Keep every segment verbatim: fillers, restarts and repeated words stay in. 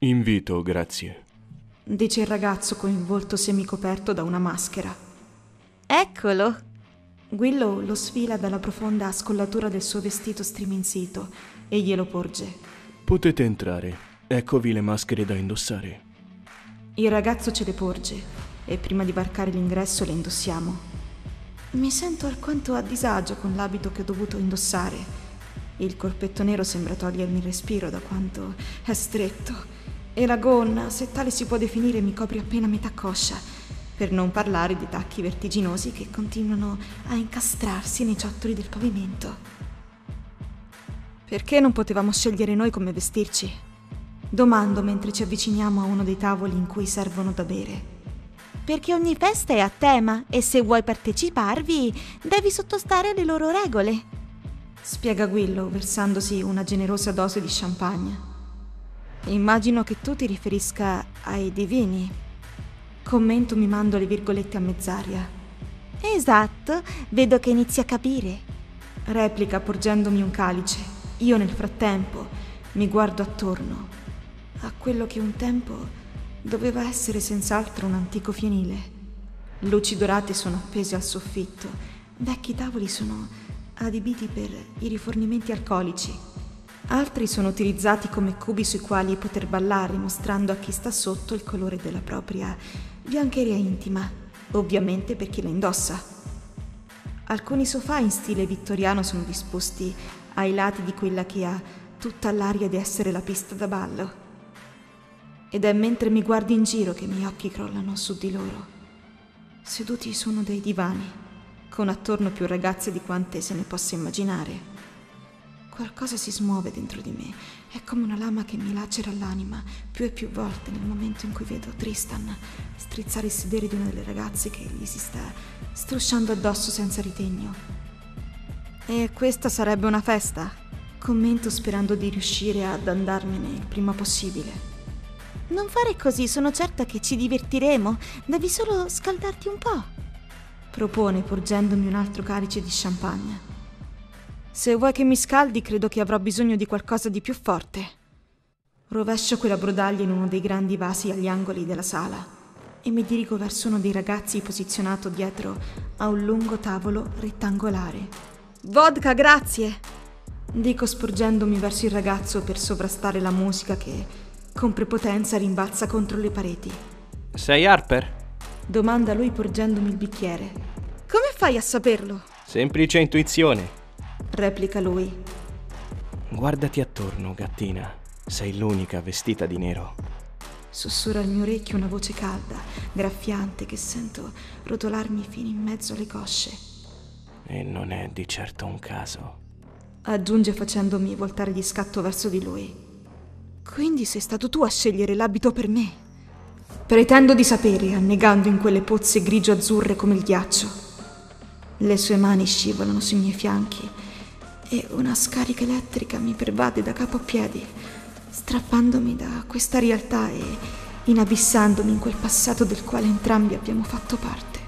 Invito, grazie, dice il ragazzo con il volto semicoperto da una maschera. Eccolo! Guillo lo sfila dalla profonda scollatura del suo vestito striminzito e glielo porge. Potete entrare, eccovi le maschere da indossare. Il ragazzo ce le porge e prima di varcare l'ingresso le indossiamo. Mi sento alquanto a disagio con l'abito che ho dovuto indossare. Il corpetto nero sembra togliermi il respiro da quanto è stretto e la gonna, se tale si può definire, mi copre appena metà coscia, per non parlare di tacchi vertiginosi che continuano a incastrarsi nei ciottoli del pavimento. Perché non potevamo scegliere noi come vestirci? Domando mentre ci avviciniamo a uno dei tavoli in cui servono da bere. Perché ogni festa è a tema e se vuoi parteciparvi devi sottostare alle loro regole, spiega Guillo, versandosi una generosa dose di champagne. Immagino che tu ti riferisca ai divini. Commento mimando le virgolette a mezz'aria. Esatto, vedo che inizi a capire, replica porgendomi un calice. Io nel frattempo mi guardo attorno, a quello che un tempo doveva essere senz'altro un antico fienile. Luci dorate sono appese al soffitto, vecchi tavoli sono adibiti per i rifornimenti alcolici. Altri sono utilizzati come cubi sui quali poter ballare, mostrando a chi sta sotto il colore della propria biancheria intima, ovviamente per chi la indossa. Alcuni sofà in stile vittoriano sono disposti ai lati di quella che ha tutta l'aria di essere la pista da ballo. Ed è mentre mi guardi in giro che i miei occhi crollano su di loro. Seduti sono dei divani, con attorno più ragazze di quante se ne possa immaginare. Qualcosa si smuove dentro di me, è come una lama che mi lacera l'anima più e più volte nel momento in cui vedo Tristan strizzare il sedere di una delle ragazze che gli si sta strusciando addosso senza ritegno. E questa sarebbe una festa? Commento sperando di riuscire ad andarmene il prima possibile. Non fare così, sono certa che ci divertiremo, devi solo scaldarti un po', propone porgendomi un altro calice di champagne. Se vuoi che mi scaldi, credo che avrò bisogno di qualcosa di più forte. Rovescio quella brodaglia in uno dei grandi vasi agli angoli della sala e mi dirigo verso uno dei ragazzi posizionato dietro a un lungo tavolo rettangolare. Vodka, grazie! Dico sporgendomi verso il ragazzo per sovrastare la musica che, con prepotenza, rimbalza contro le pareti. Sei Harper? Domanda lui porgendomi il bicchiere. Come fai a saperlo? Semplice intuizione, replica lui. Guardati attorno, gattina. Sei l'unica vestita di nero, sussurra al mio orecchio una voce calda, graffiante, che sento rotolarmi fino in mezzo alle cosce. E non è di certo un caso, aggiunge facendomi voltare di scatto verso di lui. Quindi sei stato tu a scegliere l'abito per me? Pretendo di sapere, annegando in quelle pozze grigio-azzurre come il ghiaccio. Le sue mani scivolano sui miei fianchi e una scarica elettrica mi pervade da capo a piedi, strappandomi da questa realtà e inabissandomi in quel passato del quale entrambi abbiamo fatto parte.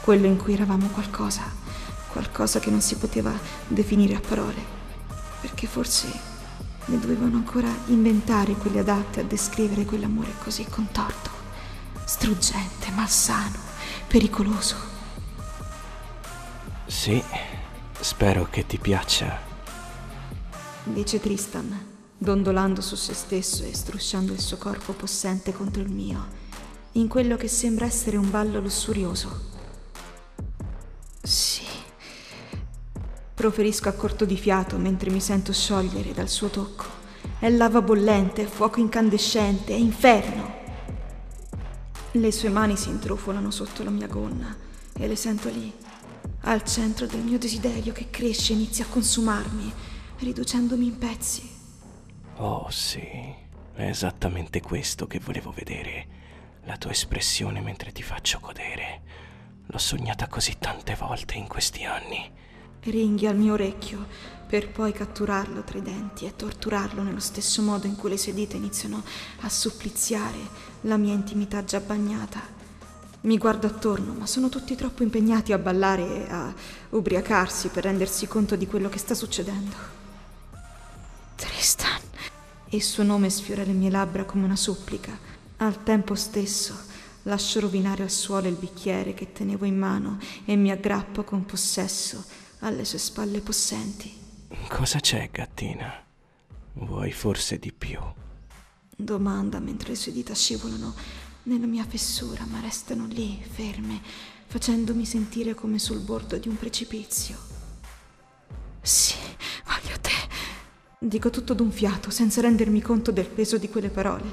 Quello in cui eravamo qualcosa, qualcosa che non si poteva definire a parole, perché forse ne dovevano ancora inventare quelle adatte a descrivere quell'amore così contorto, struggente, malsano, pericoloso. Sì, spero che ti piaccia, dice Tristan, dondolando su se stesso e strusciando il suo corpo possente contro il mio, in quello che sembra essere un ballo lussurioso. Sì, proferisco a corto di fiato mentre mi sento sciogliere dal suo tocco. È lava bollente, è fuoco incandescente, è inferno. Le sue mani si intrufolano sotto la mia gonna e le sento lì, al centro del mio desiderio che cresce e inizia a consumarmi, riducendomi in pezzi. Oh sì, è esattamente questo che volevo vedere, la tua espressione mentre ti faccio godere. L'ho sognata così tante volte in questi anni. Ringhia al mio orecchio, per poi catturarlo tra i denti e torturarlo nello stesso modo in cui le sue dita iniziano a suppliziare la mia intimità già bagnata. Mi guardo attorno, ma sono tutti troppo impegnati a ballare e a ubriacarsi per rendersi conto di quello che sta succedendo. Tristan, Il suo nome sfiora le mie labbra come una supplica. Al tempo stesso lascio rovinare al suolo il bicchiere che tenevo in mano e mi aggrappo con possesso alle sue spalle possenti. Cosa c'è, gattina? Vuoi forse di più? Domanda mentre le sue dita scivolano nella mia fessura, ma restano lì, ferme, facendomi sentire come sul bordo di un precipizio. Sì, voglio te. Dico tutto d'un fiato, senza rendermi conto del peso di quelle parole,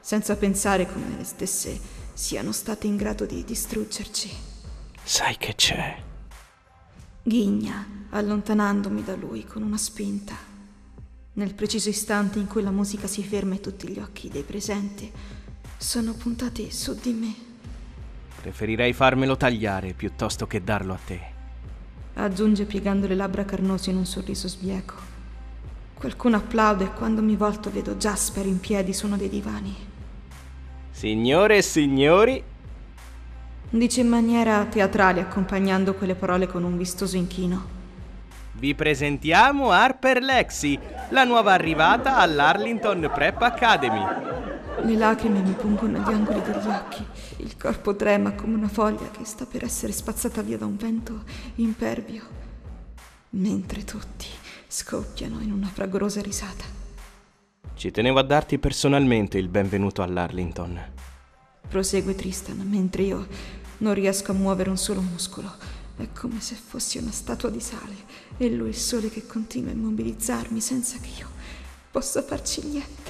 senza pensare come le stesse siano state in grado di distruggerci. Sai che c'è? Ghigna, allontanandomi da lui con una spinta. Nel preciso istante in cui la musica si ferma e tutti gli occhi dei presenti sono puntati su di me. Preferirei farmelo tagliare piuttosto che darlo a te, aggiunge piegando le labbra carnose in un sorriso sbieco. Qualcuno applaude e quando mi volto vedo Jasper in piedi su uno dei divani. Signore e signori, dice in maniera teatrale accompagnando quelle parole con un vistoso inchino. Vi presentiamo Harper Lexi, la nuova arrivata all'Arlington Prep Academy. Le lacrime mi pungono agli angoli degli occhi, il corpo trema come una foglia che sta per essere spazzata via da un vento impervio, mentre tutti scoppiano in una fragorosa risata. Ci tenevo a darti personalmente il benvenuto all'Arlington, prosegue Tristan, mentre io non riesco a muovere un solo muscolo. È come se fossi una statua di sale e lui il sole che continua a immobilizzarmi senza che io possa farci niente.